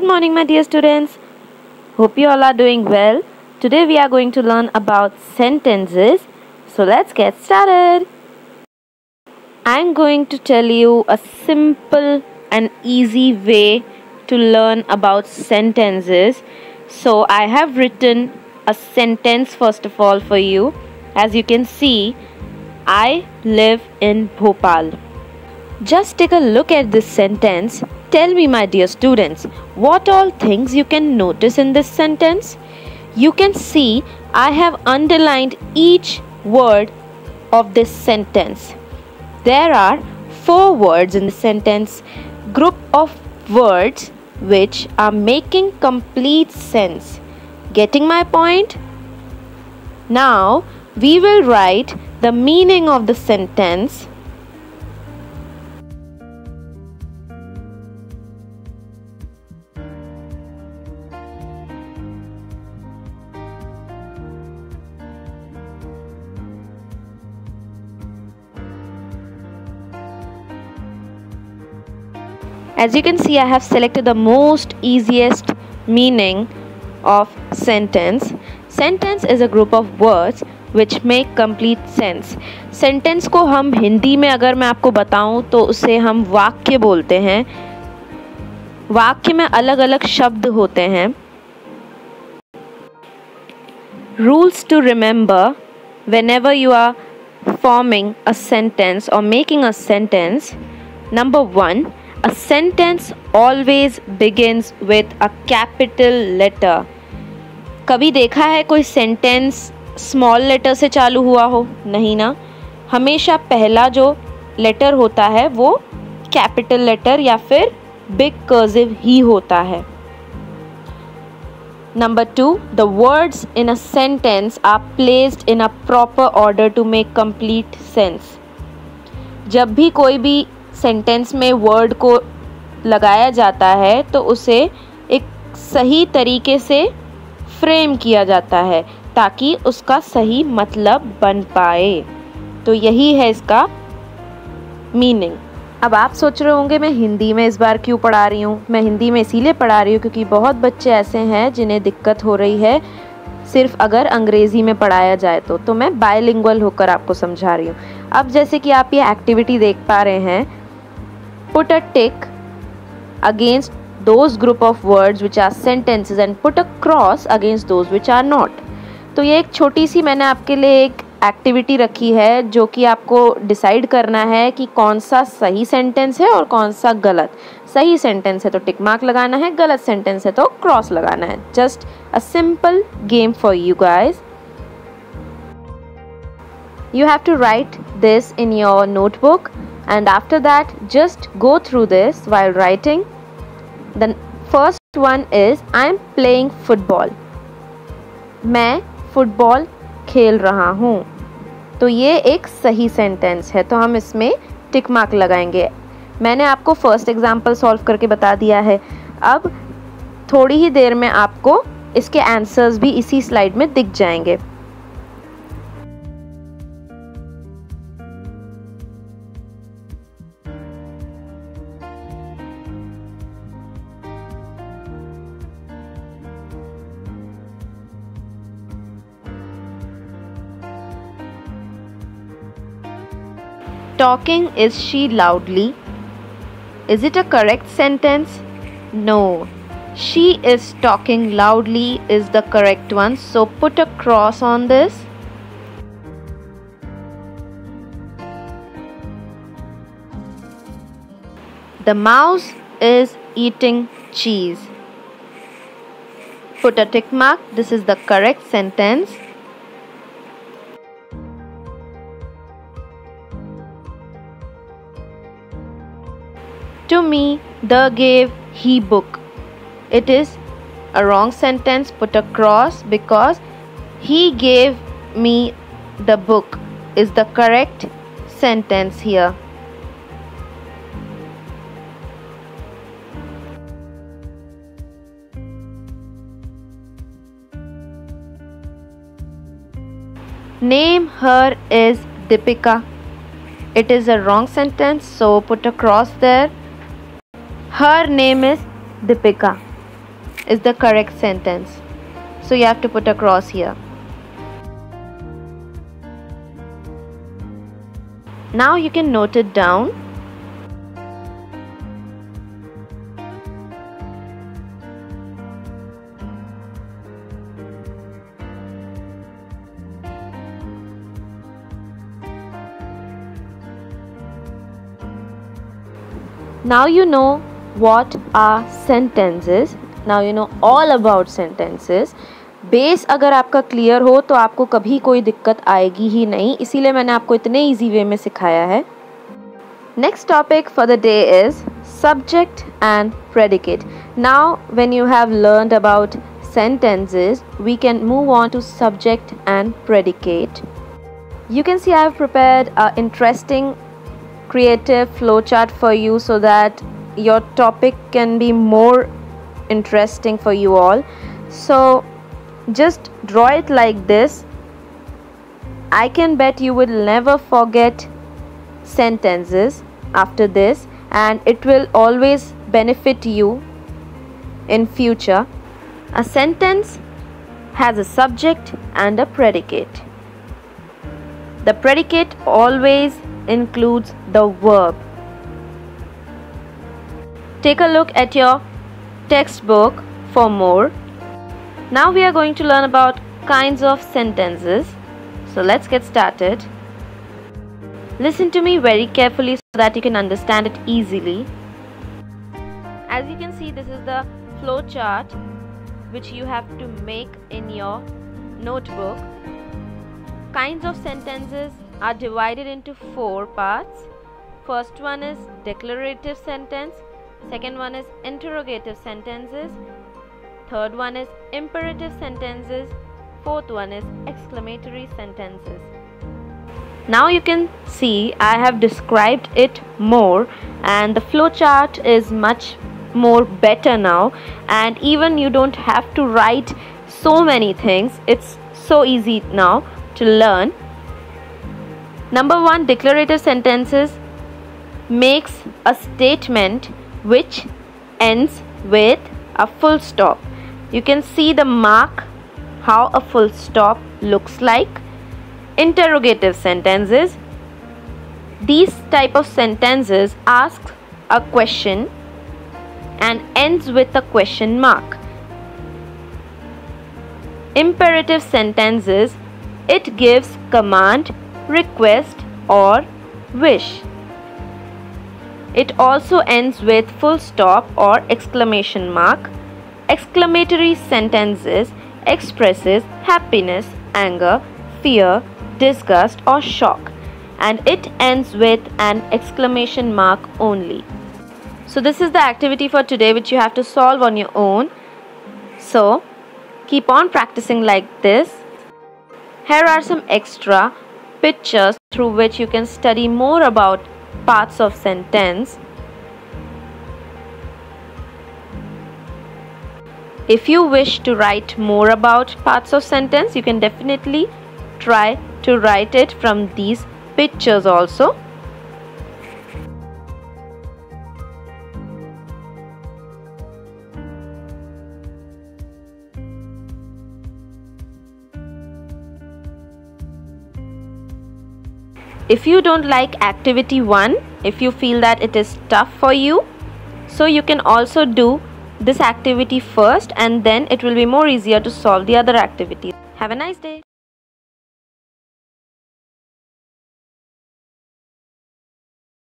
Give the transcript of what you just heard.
Good morning, my dear students. Hope you all are doing well. Today we are going to learn about sentences. So let's get started. I'm going to tell you a simple and easy way to learn about sentences. So I have written a sentence first of all for you. As you can see, I live in Bhopal. Just take a look at this sentence. Tell me, my dear students, what all things you can notice in this sentence? You can see I have underlined each word of this sentence. There are 4 words in the sentence, group of words which are making complete sense. Getting my point? Now we will write the meaning of the sentence. As you can see, I have selected the most easiest meaning of sentence. Sentence is a group of words which make complete sense. Sentence को हम हिंदी में अगर मैं आपको बताऊं तो उसे हम वाक्य बोलते हैं. वाक्य में अलग अलग शब्द होते हैं. Rules to remember whenever you are forming a sentence or making a sentence. Number 1. A sentence always begins with a capital letter. कभी देखा है कोई sentence small letter से चालू हुआ हो? नहीं ना. हमेशा पहला जो letter होता है वो capital letter या फिर big cursive ही होता है. Number 2, the words in a sentence are placed in a proper order to make complete sense. जब भी कोई भी सेंटेंस में वर्ड को लगाया जाता है तो उसे एक सही तरीके से फ्रेम किया जाता है ताकि उसका सही मतलब बन पाए. तो यही है इसका मीनिंग. अब आप सोच रहे होंगे मैं हिंदी में इस बार क्यों पढ़ा रही हूँ. मैं हिंदी में इसीलिए पढ़ा रही हूँ क्योंकि बहुत बच्चे ऐसे हैं जिन्हें दिक्कत हो रही है सिर्फ अगर अंग्रेज़ी में पढ़ाया जाए तो मैं बायलिंगुअल होकर आपको समझा रही हूँ. अब जैसे कि आप ये एक्टिविटी देख पा रहे हैं, put a tick against those group of words which are sentences and put a cross against those which are not. तो ये एक छोटी सी मैंने आपके लिए एक एक्टिविटी रखी है जो कि आपको डिसाइड करना है कि कौन सा सही सेंटेंस है और कौन सा गलत. सही सेंटेंस है तो टिक मार्क लगाना है, गलत सेंटेंस है तो क्रॉस लगाना है. Just a simple game for you guys. You have to write this in your notebook. And after that, just go through this while writing. The first one is I'm playing football. मैं football खेल रहा हूँ. तो ये एक सही sentence है तो हम इसमें टिक मार्क लगाएंगे. मैंने आपको फर्स्ट एग्जाम्पल सॉल्व करके बता दिया है. अब थोड़ी ही देर में आपको इसके आंसर्स भी इसी स्लाइड में दिख जाएंगे. Talking is she loudly? Is it a correct sentence? No. She is talking loudly is the correct one. So put a cross on this. The mouse is eating cheese. Put a tick mark. This is the correct sentence. To me, they gave he book. It is a wrong sentence. Put a cross because he gave me the book is the correct sentence here. Name her is Deepika. It is a wrong sentence, so put a cross there. Her name is Deepika. is the correct sentence. So you have to put a cross here. Now you can note it down. Now you know what are sentences. Now you know all about sentences. Base अगर आपका clear हो तो आपको कभी कोई दिक्कत आएगी ही नहीं, इसीलिए मैंने आपको इतने इजी वे में सिखाया है. Next topic for the day is subject and predicate. Now when you have learned about sentences we can move on to subject and predicate. You can see I have prepared a interesting creative flowchart for you so that your topic can be more interesting for you all. So just draw it like this. I can bet you will never forget sentences after this, and it will always benefit you in future. A sentence has a subject and a predicate. The predicate always includes the verb. Take a look at your textbook for more. Now we are going to learn about kinds of sentences. So let's get started. Listen to me very carefully so that you can understand it easily. As you can see, this is the flow chart which you have to make in your notebook. Kinds of sentences are divided into four parts. First one is declarative sentence, second one is interrogative sentences, third one is imperative sentences, fourth one is exclamatory sentences. Now you can see I have described it more, and the flowchart is much more better now, and even you don't have to write so many things. It's so easy now to learn. Number one, declarative sentences makes a statement which ends with a full stop. You can see the mark, how a full stop looks like. Interrogative sentences, these type of sentences ask a question and ends with a question mark. Imperative sentences, it gives command, request or wish. It also ends with full stop or exclamation mark. Exclamatory sentences expresses happiness, anger, fear, disgust or shock, and it ends with an exclamation mark only. So this is the activity for today which you have to solve on your own. So keep on practicing like this. Here are some extra pictures through which you can study more about parts of sentence. If you wish to write more about parts of sentence, you can definitely try to write it from these pictures also. If you don't like activity 1, if you feel that it is tough for you, so you can also do this activity first, and then it will be more easier to solve the other activities. Have a nice day.